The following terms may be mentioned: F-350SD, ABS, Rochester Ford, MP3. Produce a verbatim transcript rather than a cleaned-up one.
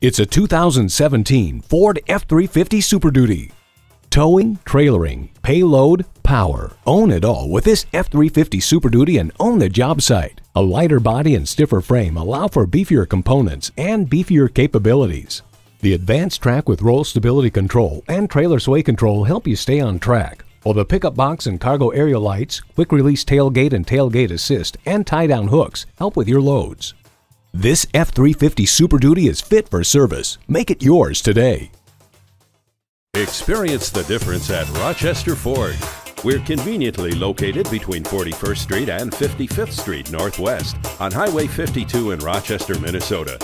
It's a two thousand seventeen Ford F three fifty Super Duty. Towing, trailering, payload, power. Own it all with this F three fifty Super Duty and own the job site. A lighter body and stiffer frame allow for beefier components and beefier capabilities. The advanced track with roll stability control and trailer sway control help you stay on track, while the pickup box and cargo area lights, quick release tailgate and tailgate assist, and tie down hooks help with your loads. This F three fifty Super Duty is fit for service. Make it yours today. Experience the difference at Rochester Ford. We're conveniently located between forty-first Street and fifty-fifth Street Northwest on Highway fifty-two in Rochester, Minnesota.